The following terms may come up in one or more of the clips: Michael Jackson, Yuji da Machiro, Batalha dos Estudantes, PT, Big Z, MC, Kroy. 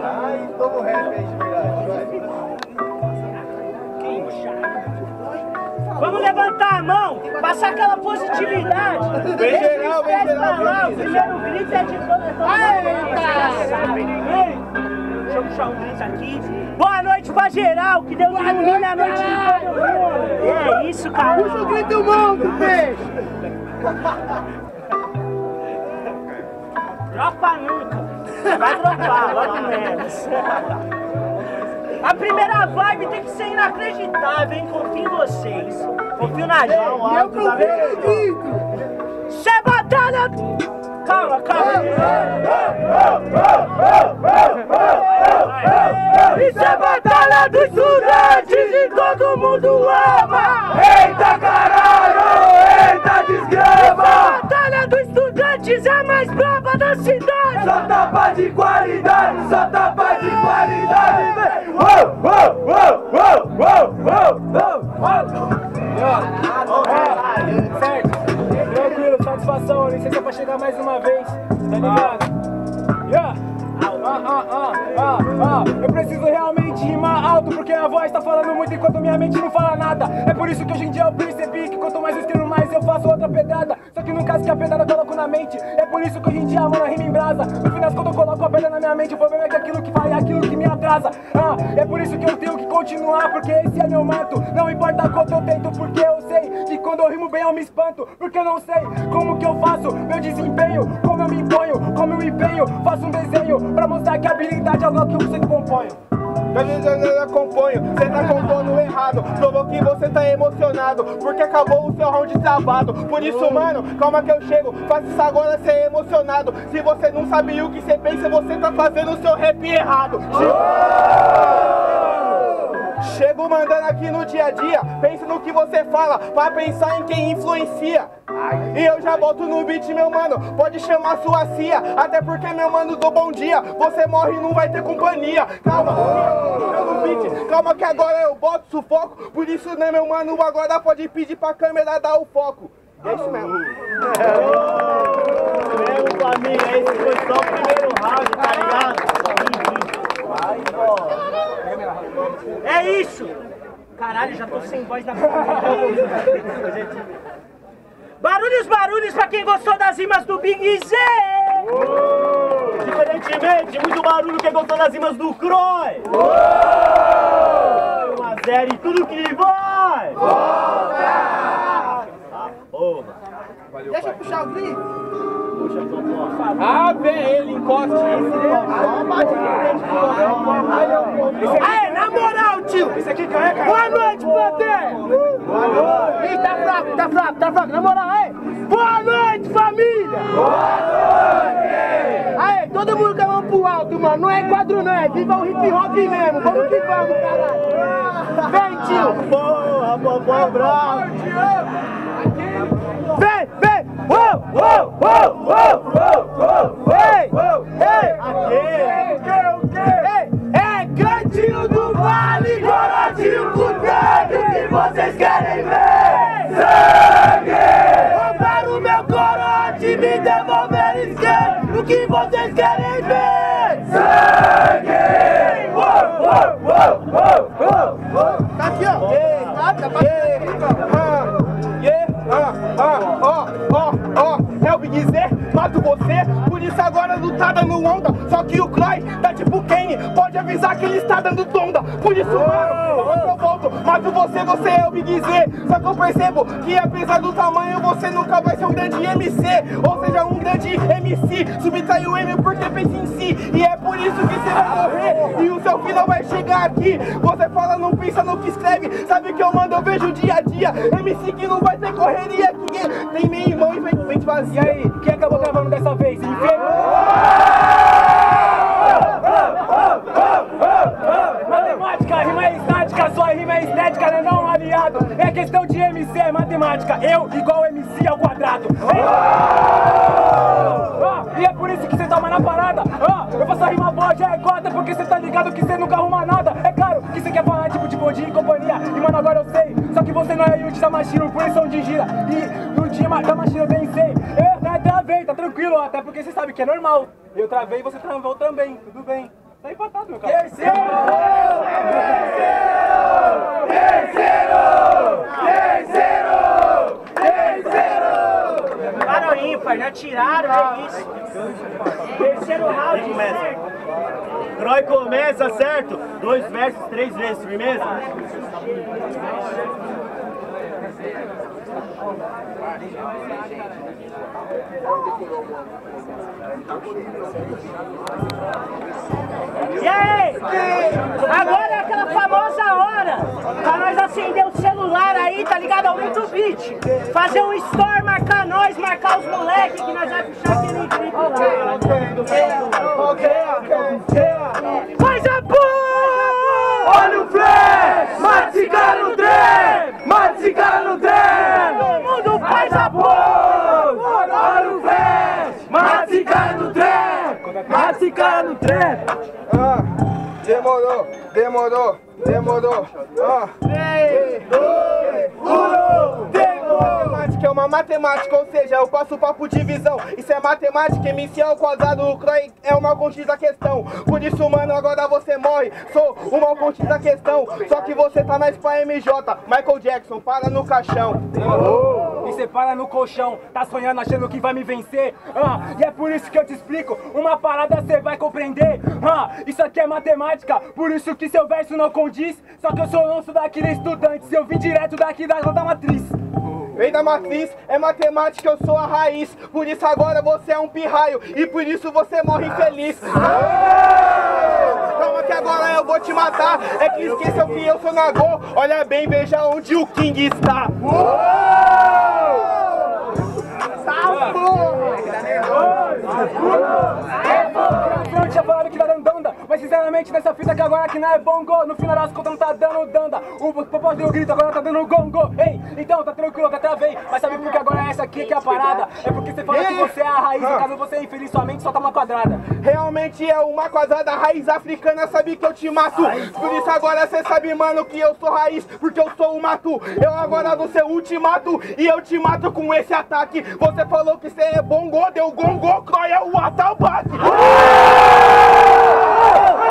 Ai, todo o rap aí de verdade. Vamos levantar a mão, passar aquela positividade. Bem geral, bem geral. O primeiro grito é de toda. Deixa eu puxar um grito aqui. Boa noite pra geral, que Deus ilumine a noite de todo mundo. É isso, cara. Puxa o grito do mundo, peixe. Dropa nunca. Vai dropar, logo menos. A primeira vibe tem que ser inacreditável, hein? Confio em vocês. Confio na gente. Eu confio em Isso é batalha... Calma. Isso é batalha dos estudantes e todo mundo ama. Eita caralho, eita desgrama. A batalha dos estudantes é a mais brava da cidade. Só tapa de qualidade, só tapa de qualidade. Tranquilo, satisfação, licença pra chegar mais uma vez, tá ligado? Eu preciso realmente rimar alto, porque a voz tá falando muito enquanto minha mente não fala nada. É por isso que hoje em dia eu percebi que quanto mais eu escrevo, mais eu faço outra pedrada. Só que no caso que a pedrada eu coloco na mente. É por isso que hoje em dia, mano, a rima em brasa. No final, quando eu coloco a pedra na minha mente, o problema é que aquilo que vai é aquilo que me atrasa. É por isso que eu tenho que continuar, porque esse é meu manto. Não importa quanto eu tento, porque eu sei que quando eu rimo bem eu me espanto. Porque eu não sei como que eu faço meu desempenho, como eu me imponho, como eu me empenho. Faço um desenho pra mostrar que a habilidade é algo que eu sempre componho. Eu componho, cê tá compondo errado. Provou que você tá emocionado, porque acabou o seu round travado. Por isso, mano, calma que eu chego. Faça isso agora, cê é emocionado. Se você não sabe o que cê pensa, você tá fazendo o seu rap errado. Chego mandando aqui no dia a dia. Pensa no que você fala, vai pensar em quem influencia. E eu já boto no beat, meu mano, pode chamar sua cia. Até porque, meu mano, dou bom dia. Você morre e não vai ter companhia. Calma, calma que agora eu boto sufoco. Por isso, né, meu mano, agora pode pedir pra câmera dar o foco. É isso mesmo. Meu família, esse foi só o primeiro round, tá ligado? É isso. Caralho, já tô sem voz na boca. Barulhos, barulhos pra quem gostou das rimas do Big Z! Diferentemente, muito barulho quem gostou das rimas do Kroy! 1 a 0 e tudo que vai! Porra! Deixa eu puxar o grito! Puxa, Totó! Ah, vem ele, encosta! Aê, na moral, tio! Isso aqui carrega! Boa noite, Paté! Boa noite! Tá fraco, na moral! Boa noite, família! Boa noite! Aê, todo mundo com a mão pro alto, mano. Não é quadro, não. É viva o hip hop mesmo. Vamos que vamos, caralho. Vem, tio. Porra, papai bravo. Vem. É cantinho do vale, coradinho com o dedo que vocês querem ver. Me devolver esquerdo, o que vocês querem ver? Sangue! Tá aqui, ó! É o Big Z, mato você, por isso agora não tá dando onda. Só que o Kroy tá tipo Kane, pode avisar que ele está dando tonda. Por isso, mano, eu volto, mato você, você é o Big Z. Só que eu percebo que apesar do tamanho, você nunca vai ser um grande MC. Ou seja, um grande MC, subtrai o M porque pensa em si. E é por isso que você vai morrer e o seu final vai chegar aqui. Você fala, não pensa no que escreve, sabe que eu mando, eu vejo dia a dia. MC que não vai ter correria aqui, tem minha irmã e vem vazia. E aí, quem acabou gravando dessa vez? Matemática, rima é estática, sua rima é estética, né? Não, aliado. É questão de MC, é matemática. Eu igual MC ao quadrado. E é por isso que você toma na parada. Eu faço a rima boa, já é cota, porque você tá ligado que você nunca arruma nada. É claro que você quer falar tipo de bodinho e companhia. E mano, agora eu sei. Só que você não é Yuji da Machiro, por isso onde gira. E no time da Machiro eu bem sei. Eu até travei, tá tranquilo, até porque você sabe que é normal. Eu travei e você travou também, tudo bem. Tá empatado, meu cara. Terceiro! Terceiro! Terceiro! Para o ímpar, já tiraram, é isso. Terceiro round, Kroy começa, certo? 2 versos 3 vezes, firmeza? E aí? Agora é aquela famosa hora pra nós acender o celular aí, tá ligado? Aumenta o beat, fazer um store, marcar nós, marcar os moleques, que nós vai puxar aquele clipe lá. Ok. Faz a porra! Olha o flash! Maticar no trem! Maticar no trem! Todo mundo faz a porra! Olha o flash! Maticar no trem! Maticar no trem! Ah, demorou! 3, 2, 1! Demorou! É uma matemática, ou seja, eu passo o papo de visão. Isso é matemática, emicião, quadrado, o Kroy é o mal contido da questão. Por isso, mano, agora você morre. Sou o mal contido da questão. Só que você tá na Espa MJ. Michael Jackson, para no caixão. E você para no colchão. Tá sonhando, achando que vai me vencer. E é por isso que eu te explico. Uma parada você vai compreender. Isso aqui é matemática. Por isso que seu verso não condiz. Só que eu sou lanço daqui da Estudantes. Eu vim direto daqui da matriz. Vem da matriz, é matemática, eu sou a raiz. Por isso agora você é um pirraio e por isso você morre infeliz. Calma que agora eu vou te matar. É que esqueceu que eu sou Nagô. Olha bem, veja onde o King está. Mas sinceramente nessa fita que agora que não é bongo, no final das contas não tá dando danda. O popó deu grito, agora tá dando gongo. Ei, então tá tranquilo que travei. Mas sabe por que agora é essa aqui que é a parada? É porque você fala que você é a raiz, no caso você é infeliz, sua mente só tá uma quadrada. Realmente é uma quadrada, a raiz africana sabe que eu te mato. Por isso agora você sabe, mano, que eu sou raiz, porque eu sou o mato. Eu agora vou ser ultimato e eu te mato com esse ataque. Você falou que você é bongo, deu gongo, Kroy é o atabaque.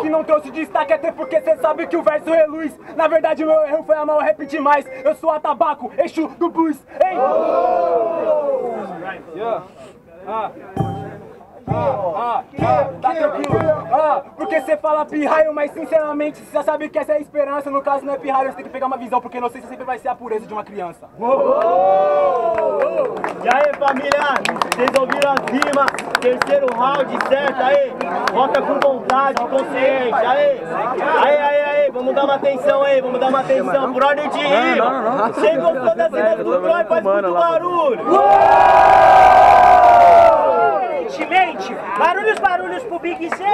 Que não trouxe destaque até porque cê sabe que o verso é luz. Na verdade meu erro foi amar o rap demais. Eu sou a tabaco, eixo do blues. Ei! Tá tranquilo. Porque cê fala pirraio, mas sinceramente cê já sabe que essa é a esperança. No caso não é pirraio, você tem que pegar uma visão, porque inocência sempre vai ser a pureza de uma criança. E aí família, vocês ouviram as rimas, terceiro round, certo? Aí, bota com vontade, consciente, aí, vamos dar uma atenção aí, por ordem de rima. Quem gostou das rimas do Kroy faz muito barulho. Barulhos pro Big Z.